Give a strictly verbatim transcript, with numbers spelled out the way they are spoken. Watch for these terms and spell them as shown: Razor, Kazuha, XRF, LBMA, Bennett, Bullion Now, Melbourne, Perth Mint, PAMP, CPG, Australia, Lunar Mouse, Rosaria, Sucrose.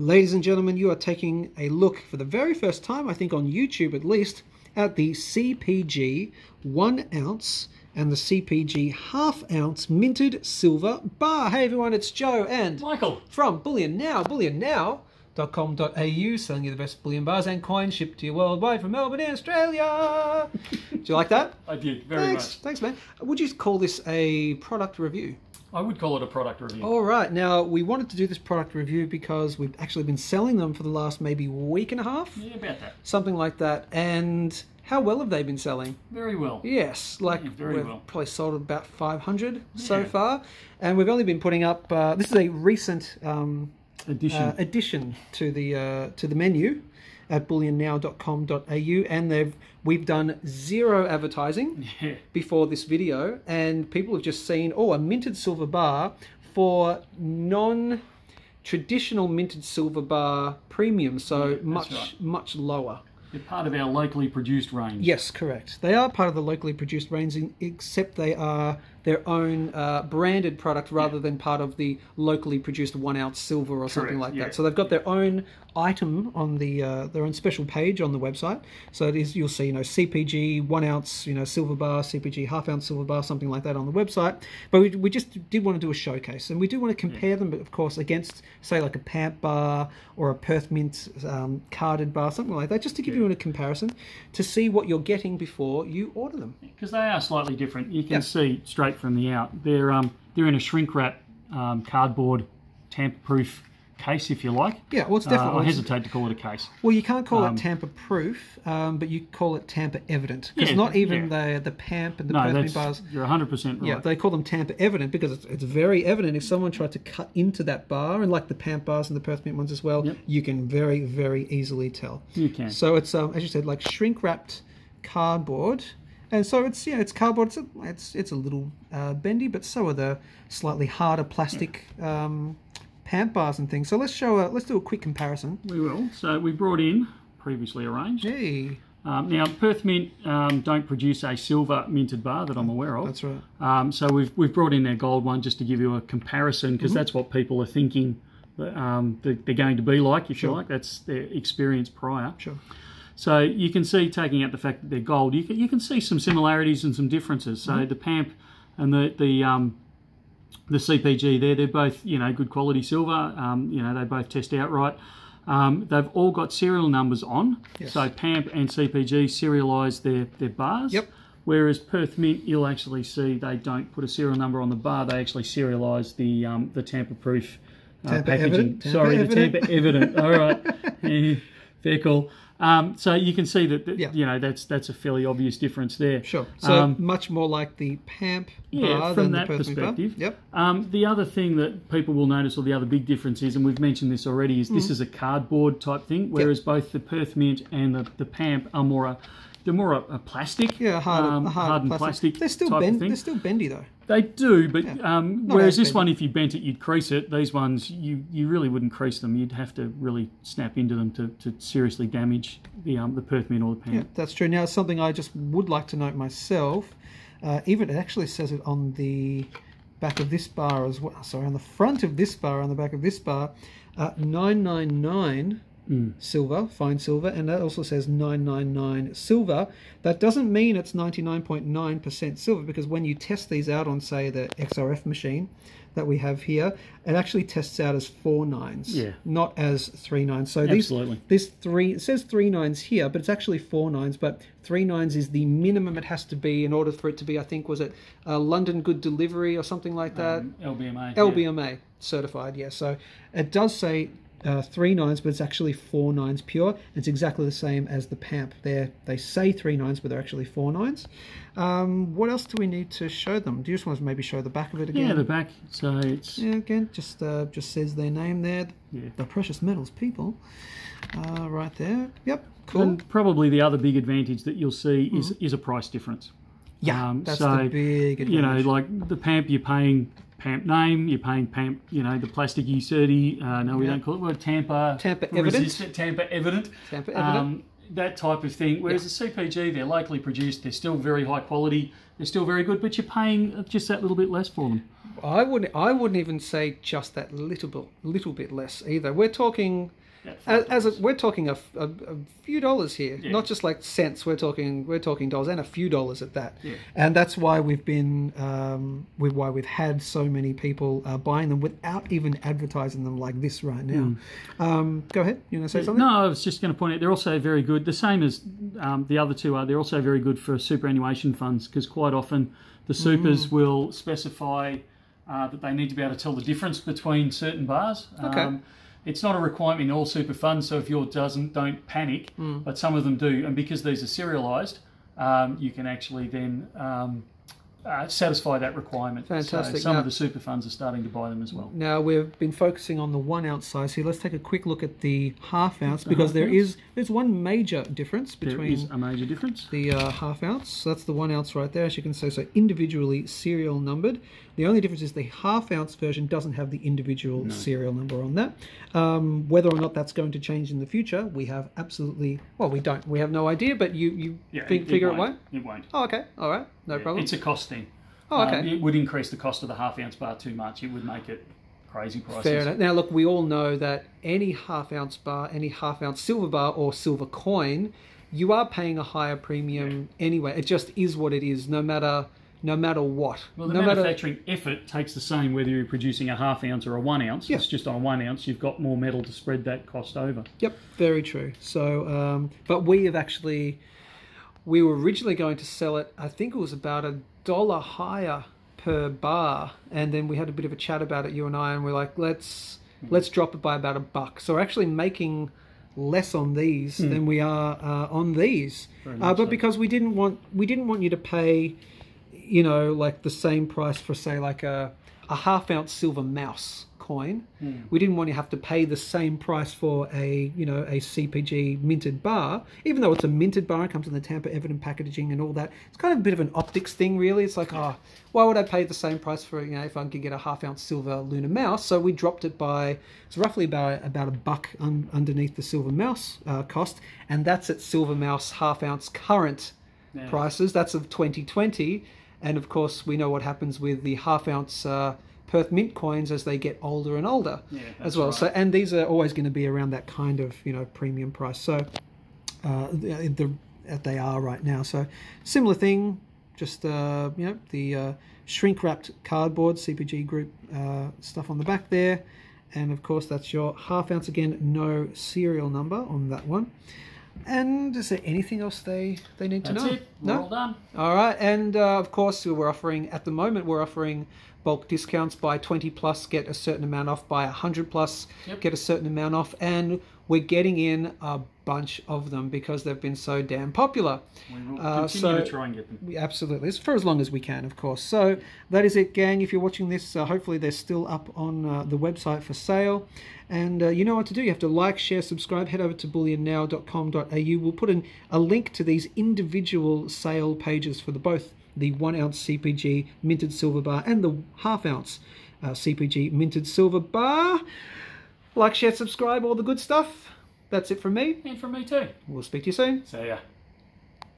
Ladies and gentlemen, you are taking a look for the very first time, I think on YouTube at least, at the C P G one ounce and the C P G half ounce minted silver bar. Hey everyone, it's Joe and Michael from Bullion Now, bullion now dot com dot A U, selling you the best bullion bars and coins shipped to you worldwide from Melbourne in Australia. Did you like that? I did, very Thanks. much. Thanks, man. Would you call this a product review? I would call it a product review. All right. Now, we wanted to do this product review because we've actually been selling them for the last maybe week and a half. Yeah, about that. Something like that. And how well have they been selling? Very well. Yes. Like, yeah, very we've well. probably sold about five hundred yeah. so far. And we've only been putting up... Uh, this is a recent um, addition. Uh, addition to the uh, to the menu at bullion now dot com dot A U, and they've we've done zero advertising yeah. before this video, and people have just seen, oh, a minted silver bar for non-traditional minted silver bar premium, so yeah, much right. much lower. They're part of our locally produced range. Yes, correct. They are part of the locally produced range, except they are their own uh, branded product rather yeah. than part of the locally produced one ounce silver or correct. something like yeah. that. So they've got their own item on the uh, their own special page on the website. So it is, you'll see, you know, C P G one ounce, you know, silver bar, C P G half ounce silver bar, something like that on the website. But we, we just did want to do a showcase, and we do want to compare yeah. them, of course, against, say, like a PAMP bar or a Perth Mint um, carded bar, something like that, just to give yeah. in a comparison to see what you're getting before you order them, because they are slightly different. You can yep. see straight from the out they're um they're in a shrink wrap um, cardboard tamper proof case, if you like. Yeah, well, it's definitely... Uh, I hesitate to call it a case. Well, you can't call um, it tamper-proof, um, but you call it tamper-evident. Because yeah, not even yeah. the the PAMP and the no, Perth Mint bars... you're one hundred percent right. Yeah, they call them tamper-evident because it's, it's very evident if someone tried to cut into that bar, and like the PAMP bars and the Perth Mint ones as well, yep. you can very, very easily tell. You can. So it's, um, as you said, like shrink-wrapped cardboard... And so it's, yeah, it's cardboard, it's a, it's, it's a little uh, bendy, but so are the slightly harder plastic... Yeah. Um, PAMP bars and things. So let's show a, let's do a quick comparison. We will. So we brought in previously arranged. Hey. Um, now Perth Mint um, don't produce a silver minted bar that I'm aware of. That's right. Um, so we've we've brought in their gold one just to give you a comparison, because mm-hmm. that's what people are thinking that, um, they're, they're going to be like, if sure. you like. That's their experience prior. Sure. So you can see, taking out the fact that they're gold, you can you can see some similarities and some differences. So mm-hmm. the PAMP and the the um, the C P G there, they're both, you know, good quality silver. Um, you know, they both test outright. Um, they've all got serial numbers on. Yes. So PAMP and C P G serialise their, their bars. Yep. Whereas Perth Mint, you'll actually see they don't put a serial number on the bar. They actually serialise the um, the tamper-proof uh, tamper packaging. Evident. Sorry, tamper the evident. tamper evident. All right. Yeah, fair call. Um, so you can see that, that yeah. you know, that's that's a fairly obvious difference there. Sure. So um, much more like the PAMP yeah, bar than the Perth Mint bar. From that perspective. Yep. Um, the other thing that people will notice, or the other big difference is, and we've mentioned this already, is mm. this is a cardboard type thing, whereas yep. both the Perth Mint and the, the PAMP are more a, they're more a, a plastic. Yeah, hard, um, a hard hardened plastic. plastic they're still type bend, of thing. They're still bendy though. They do, but yeah. um, whereas this bendy. one, if you bent it, you'd crease it. These ones, you, you really wouldn't crease them. You'd have to really snap into them to, to seriously damage the um, the Perth Mint or the PAMP. Yeah, that's true. Now, something I just would like to note myself, uh, even it actually says it on the back of this bar as well. Sorry, on the front of this bar, on the back of this bar, uh, nine nine nine. Mm. Silver, fine silver, and that also says nine nine nine silver. That doesn't mean it's ninety-nine point nine percent silver, because when you test these out on, say, the X R F machine that we have here, it actually tests out as four nines, yeah. not as three nines. So Absolutely. these, this three, it says three nines here, but it's actually four nines, but three nines is the minimum it has to be in order for it to be, I think, was it uh, London Good Delivery or something like that? Um, L B M A. L B M A, yeah. certified, yeah. So it does say... Uh, three nines, but it's actually four nines pure. It's exactly the same as the PAMP. There, they say three nines, but they're actually four nines. Um, what else do we need to show them? Do you just want to maybe show the back of it again? Yeah, the back. So it's yeah, again, just uh, just says their name there. Yeah. The precious metals people, uh, right there. Yep, cool. And probably the other big advantage that you'll see mm-hmm. is is a price difference. Yeah, um, that's so, the big advantage. You know, like the PAMP, you're paying. PAMP name, you're paying PAMP, you know, the plastic U thirty, uh, no, we yeah. don't call it, well, tamper, tamper evident, tamper evident, tamper evident. Um, that type of thing. Whereas yeah. the C P G, they're locally produced, they're still very high quality, They're still very good, but you're paying just that little bit less for them. I wouldn't. I wouldn't even say just that little bit, little bit less either. We're talking, as, as a, we're talking a, a, a few dollars here, yeah. Not just like cents. We're talking, we're talking dollars and a few dollars at that. Yeah. And that's why we've been, um, with why we've had so many people uh, buying them without even advertising them like this right now. Mm. Um, go ahead. You want to say something? No, I was just going to point out they're also very good. The same as um, the other two are. They're also very good for superannuation funds because quite often the supers mm. will specify. Uh, that they need to be able to tell the difference between certain bars. Okay. Um, it's not a requirement in all super funds, so if yours doesn't, don't panic, mm. but some of them do. And because these are serialised, um, you can actually then um, uh, satisfy that requirement. Fantastic. So some now, of the super funds are starting to buy them as well. Now, we've been focusing on the one ounce size here. Let's take a quick look at the half ounce, because half there ounce? is there's one major difference between... There is a major difference. ...the uh, half ounce. So that's the one ounce right there, as you can see, so individually serial numbered. The only difference is the half ounce version doesn't have the individual no. serial number on that. Um, whether or not that's going to change in the future, we have absolutely, well, we don't. We have no idea, but you, you yeah, think, it, figure it won't. It won't. Oh, okay. All right. No yeah, problem. It's a cost thing. Oh, okay. Um, it would increase the cost of the half ounce bar too much. It would make it crazy prices. Fair enough. Now, look, we all know that any half ounce bar, any half ounce silver bar or silver coin, you are paying a higher premium yeah. anyway. It just is what it is, no matter... No matter what. Well, the no manufacturing matter... effort takes the same whether you're producing a half ounce or a one ounce. Yeah. It's just on a one ounce, you've got more metal to spread that cost over. Yep, very true. So, um, but we have actually, we were originally going to sell it, I think it was about a dollar higher per bar. And then we had a bit of a chat about it, you and I, and we're like, let's, mm. let's drop it by about a buck. So we're actually making less on these mm. than we are uh, on these. Uh, but so. because we didn't want, we didn't want you to pay... you know, like the same price for, say, like a, a half ounce silver mouse coin. Mm. We didn't want to have to pay the same price for a, you know, a C P G minted bar, even though it's a minted bar, it comes in the tamper evident packaging and all that. It's kind of a bit of an optics thing, really. It's like, oh, why would I pay the same price for, you know, if I can get a half ounce silver lunar mouse? So we dropped it by, it's roughly about, about a buck un, underneath the silver mouse uh, cost. And that's at silver mouse half ounce current yeah. prices. That's of twenty twenty. And of course, we know what happens with the half ounce uh, Perth Mint coins as they get older and older yeah, as well. Right. So, and these are always going to be around that kind of, you know, premium price. So, uh, the, the, they are right now. So, similar thing, just, uh, you know, the uh, shrink wrapped cardboard, C P G group uh, stuff on the back there. And of course, that's your half ounce again, no serial number on that one. And is there anything else they, they need to know? That's it. We're all done. All right. And, uh, of course, we're offering, at the moment, we're offering bulk discounts. Buy twenty plus, get a certain amount off. Buy one hundred plus, yep. get a certain amount off. And we're getting in a bunch of them because they've been so damn popular. We will uh, continue so to try and get them. We, absolutely. For as long as we can, of course. So that is it, gang. If you're watching this, uh, hopefully they're still up on uh, the website for sale. And uh, you know what to do. You have to like, share, subscribe. Head over to bullion now dot com dot A U. We'll put in a link to these individual sale pages for the both the one ounce C P G minted silver bar and the half ounce uh, C P G minted silver bar. Like, share, subscribe, all the good stuff. That's it from me. And from me too. We'll speak to you soon. See ya.